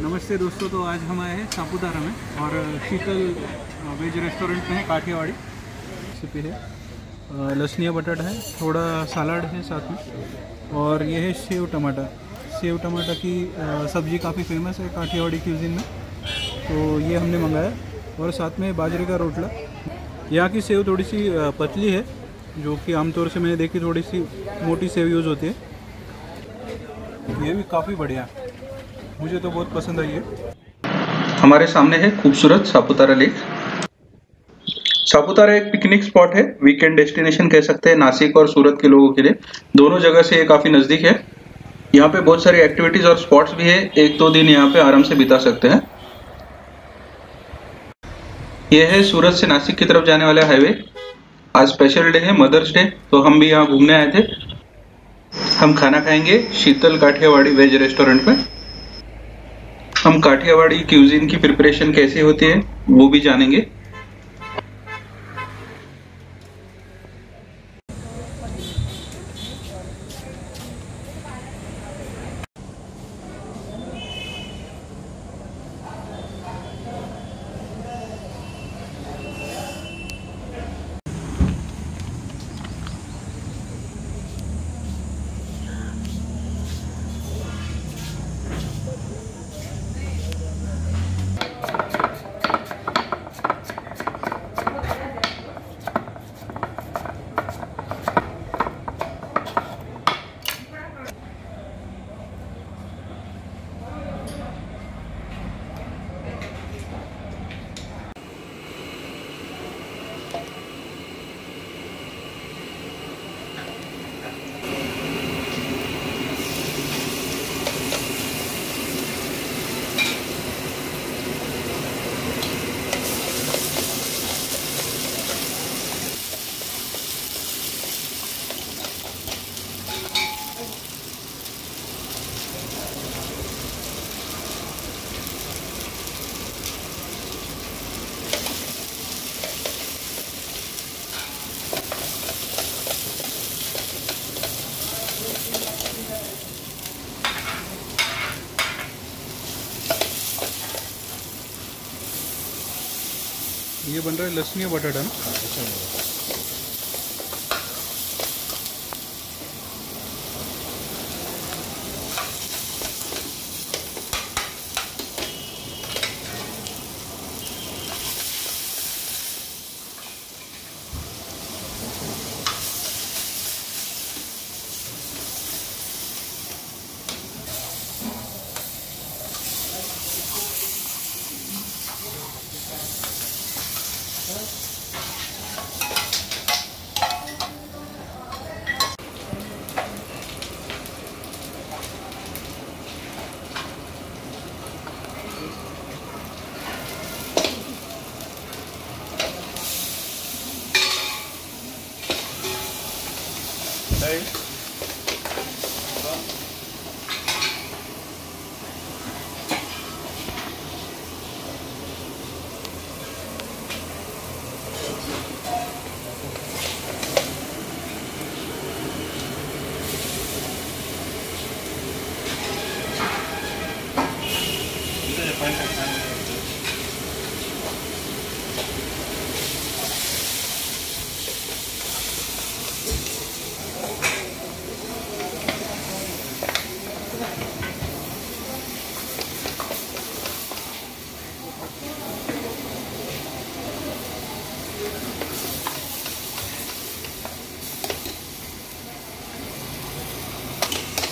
नमस्ते दोस्तों, तो आज हम आए हैं सापुतारा में और शीतल वेज रेस्टोरेंट में है काठियावाड़ी रेसिपी है। लसनिया बटाटा है, थोड़ा सलाड है साथ में, और ये है सेव टमाटा। सेव टमाटा की सब्ज़ी काफ़ी फेमस है काठियावाड़ी क्यूजिन में, तो ये हमने मंगाया। और साथ में बाजरे का रोटला। यहाँ की सेव थोड़ी सी पतली है, जो कि आमतौर से मैंने देखी थोड़ी सी मोटी सेव यूज़ होती है। ये भी काफ़ी बढ़िया, मुझे तो बहुत पसंद आई है। हमारे सामने है खूबसूरत सापुतारा लेक। सापुतारा एक पिकनिक स्पॉट है, वीकेंड डेस्टिनेशन कह सकते हैं नासिक और सूरत के लोगों के लिए। दोनों जगह से ये काफ़ी नज़दीक है। यहाँ पे बहुत सारी एक्टिविटीज़ और स्पॉट्स भी है, एक दो दिन यहाँ पे आराम से बिता सकते हैं। यह है सूरत से नासिक की तरफ जाने वाला हाईवे। आज स्पेशल डे है, मदर्स डे, तो हम भी यहाँ घूमने आए थे। हम खाना खाएंगे शीतल काठियावाड़ी वेज रेस्टोरेंट में। हम काठियावाड़ी क्यूजिन की प्रिपरेशन कैसे होती है वो भी जानेंगे। ये बन रहा है लसनिया बटाटा ना।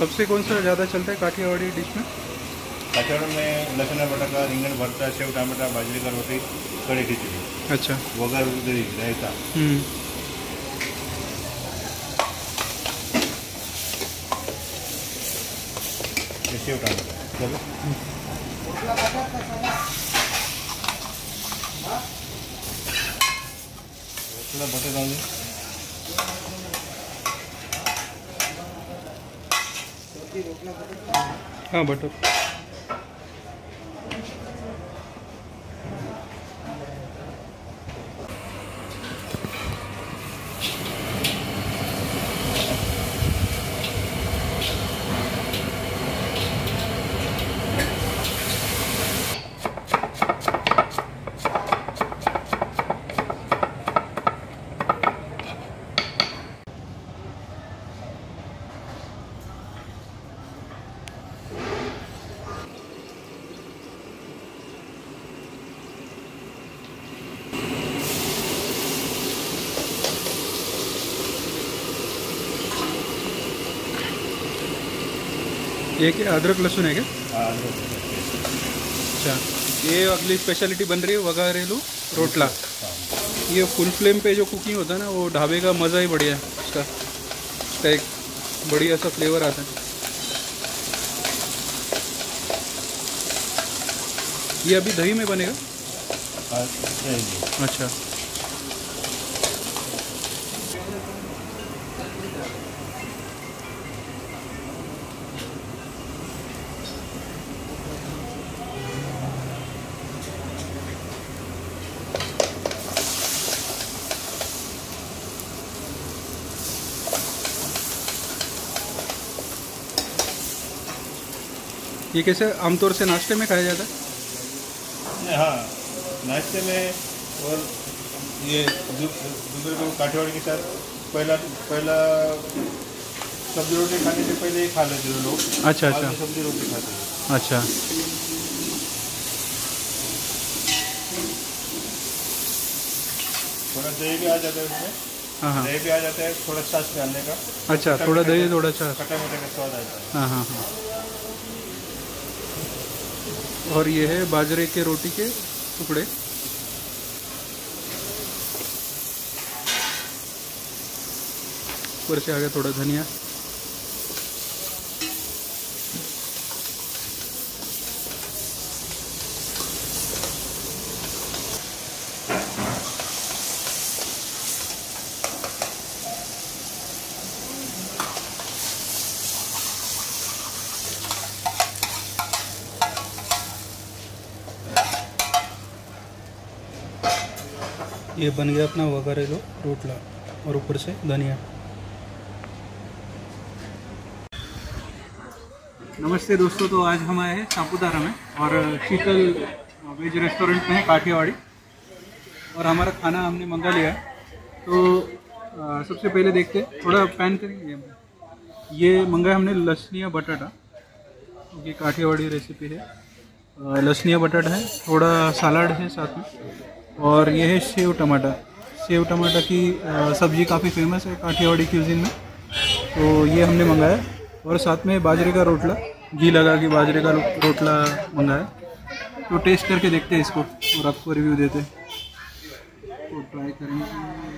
सबसे कौन सा ज़्यादा चलता है काठियावाड़ी डिश में? काठियावाड़ी में लसना बटाटा, रिंगण भरता, सेव टमाटा, बाजरे का रोटी, कढ़ी खिचड़ी। अच्छा, वघारेली रायता। सेव टमाटा चलो बटर डाल। हाँ, बटर ये क्या अदरक लहसुन है क्या? अच्छा, ये अगली स्पेशलिटी बन रही है वघारेलू रोटला। ये फुल फ्लेम पे जो कुकिंग होता है ना, वो ढाबे का मज़ा ही बढ़िया है उसका एक बढ़िया सा फ्लेवर आता है। ये अभी दही में बनेगा? अच्छा, ये कैसे आमतौर से नाश्ते में खाया जाता है? हाँ, नाश्ते में और ये दूसरे को काठियावाड़ी के साथ पहला सब्जी रोटी खाने से पहले ही खा लेते हैं लोग। अच्छा अच्छा, सब्जी रोटी खाते हैं। अच्छा, थोड़ा दही भी आ जाता है उसमें। हाँ, दही भी आ जाता है, थोड़ा छाछ डालने का। अच्छा, थोड़ा दही थोड़ा छाछ, खट्टा मीठा का स्वाद आ जाता है। हाँ हाँ। और ये है बाजरे के रोटी के टुकड़े। ऊपर से आ गया थोड़ा धनिया। ये बन गया अपना वघारेलू रोटला और ऊपर से धनिया। नमस्ते दोस्तों, तो आज हम आए हैं सापुतारा में और शीतल वेज रेस्टोरेंट में है काठियावाड़ी, और हमारा खाना हमने मंगा लिया है। तो सबसे पहले देखते हैं, थोड़ा पैन करेंगे। ये मंगा है हमने लसनिया बटाटा, ये काठियावाड़ी रेसिपी है। लसनिया बटाटा है, थोड़ा सलाद है साथ में, और ये है सेव टमाटा। सेव टमाटा की सब्ज़ी काफ़ी फेमस है काठियावाड़ी क्यूजिन में, तो ये हमने मंगाया। और साथ में बाजरे का रोटला, घी लगा के बाजरे का रोटला मंगाया। तो टेस्ट करके देखते हैं इसको और आपको रिव्यू देते हैं। तो ट्राई करेंगे।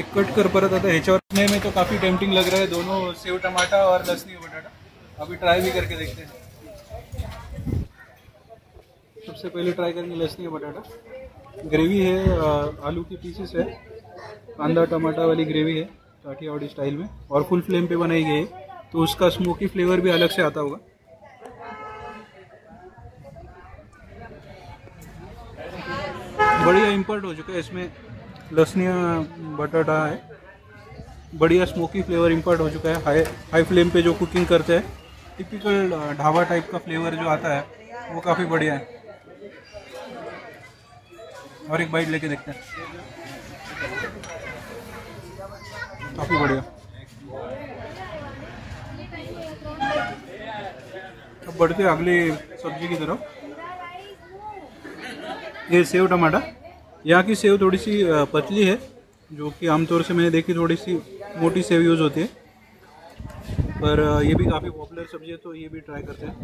एक कट कर परत आता है ह्याच्यावर में तो काफ़ी टेम्पटिंग लग रहा है दोनों, सेव टमाटा और लसनी बटाटा। अभी ट्राई भी करके देखते हैं। सबसे पहले ट्राई करेंगे लसनी बटाटा। ग्रेवी है, आलू के पीसेस है, कांदा टमाटा वाली ग्रेवी है काठियावाड़ी स्टाइल में, और फुल फ्लेम पे बनाई गई है, तो उसका स्मोकी फ्लेवर भी अलग से आता होगा। बढ़िया इम्पोर्ट हो चुका है इसमें लसनिया बटाटा है, बढ़िया स्मोकी फ्लेवर इम्पोर्ट हो चुका है। हाई फ्लेम पे जो कुकिंग करते हैं, टिपिकल ढाबा टाइप का फ्लेवर जो आता है वो काफ़ी बढ़िया है। और एक बाइट लेके देखते हैं, काफ़ी बढ़िया। अब बढ़ते हैं अगली सब्जी की तरफ। ये सेव टमाटा, यहाँ की सेव थोड़ी सी पतली है, जो कि आमतौर से मैंने देखी थोड़ी सी मोटी सेव यूज़ होती है, पर ये भी काफ़ी पॉपुलर सब्जी है, तो ये भी ट्राई करते हैं।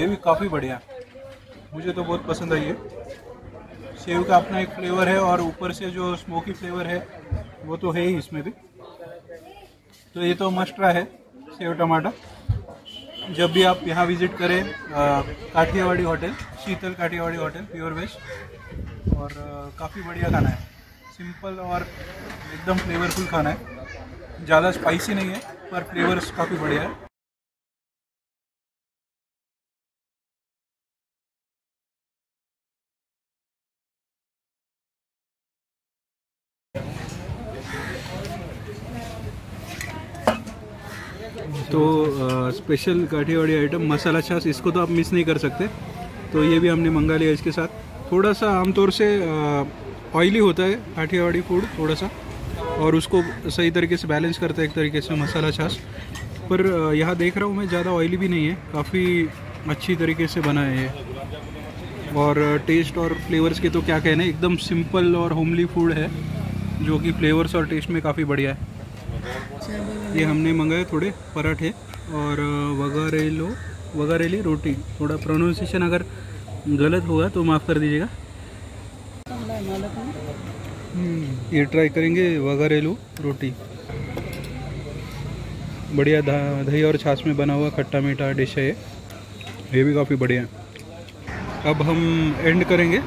ये भी काफ़ी बढ़िया, मुझे तो बहुत पसंद आई है। सेव का अपना एक फ्लेवर है, और ऊपर से जो स्मोकी फ्लेवर है वो तो है ही इसमें भी। तो ये तो मस्ट ट्राई है सेव टमाटा। जब भी आप यहाँ विज़िट करें, Kathiyawadi hotel, Sheetal Kathiyawadi hotel, pure veg, और काफ़ी बढ़िया खाना है। सिंपल और एकदम फ्लेवरफुल खाना है, ज़्यादा स्पाइसी नहीं है, पर फ्लेवर्स काफ़ी बढ़िया है। तो स्पेशल काठियावाड़ी आइटम मसाला छाछ, इसको तो आप मिस नहीं कर सकते। तो ये भी हमने मंगा लिया। इसके साथ थोड़ा सा आमतौर से ऑयली होता है काठियावाड़ी फूड थोड़ा सा, और उसको सही तरीके से बैलेंस करता है एक तरीके से मसाला छाछ। पर यहाँ देख रहा हूँ मैं ज़्यादा ऑयली भी नहीं है, काफ़ी अच्छी तरीके से बना है ये। और टेस्ट और फ्लेवर्स के तो क्या कहने, एकदम सिंपल और होमली फूड है जो कि फ्लेवर्स और टेस्ट में काफ़ी बढ़िया है। ये हमने मंगाए थोड़े पराठे और वगारेली रोटी। थोड़ा प्रोनाउंसिएशन अगर गलत होगा तो माफ़ कर दीजिएगा। ये ट्राई करेंगे वगारेली रोटी, बढ़िया दही और छाछ में बना हुआ खट्टा मीठा डिश है ये भी काफ़ी बढ़िया है। अब हम एंड करेंगे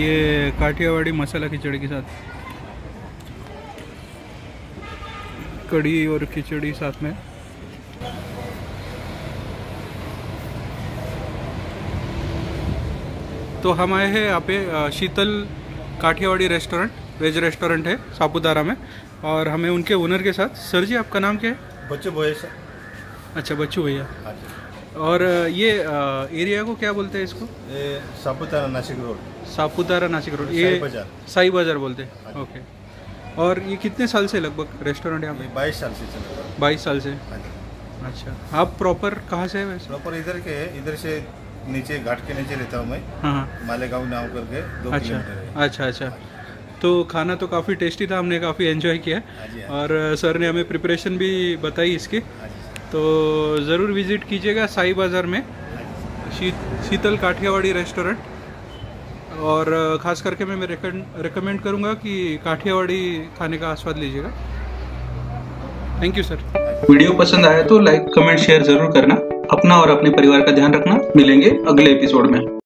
ये काठियावाड़ी मसाला खिचड़ी के साथ, कढ़ी और खिचड़ी साथ में। तो हम आए हैं यहाँ पे Sheetal Kathiyawadi restaurant, veg restaurant है सापुतारा में, और हमें उनके ओनर के साथ। सर जी आपका नाम क्या है? बच्चू भैया सर। अच्छा बच्चू भैया। और ये एरिया को क्या बोलते हैं इसको? सापुतारा नाशिक रोड। सापुतारा नाशिक रोड, ये साई बाजार बोलते हैं। ओके। और ये कितने साल से लगभग रेस्टोरेंट है यहाँ पे? 22 साल से। 22 साल से। अच्छा, आप प्रॉपर कहाँ से है वैसे? प्रॉपर इधर के, इधर से नीचे घाट के नीचे रहता हूँ मैं। हाँ। मालेगाँव नाव करके 2 किलोमीटर है। अच्छा अच्छा। तो खाना तो काफ़ी टेस्टी था, हमने काफ़ी एंजॉय किया। और सर ने हमें प्रिपरेशन भी बताई इसकी, तो ज़रूर विज़िट कीजिएगा साई बाज़ार में शीतल काठियावाड़ी रेस्टोरेंट। और ख़ास करके मैं रेकमेंड करूँगा कि काठियावाड़ी खाने का आस्वाद लीजिएगा। Thank you sir. वीडियो पसंद आया तो लाइक कमेंट शेयर ज़रूर करना। अपना और अपने परिवार का ध्यान रखना। मिलेंगे अगले एपिसोड में।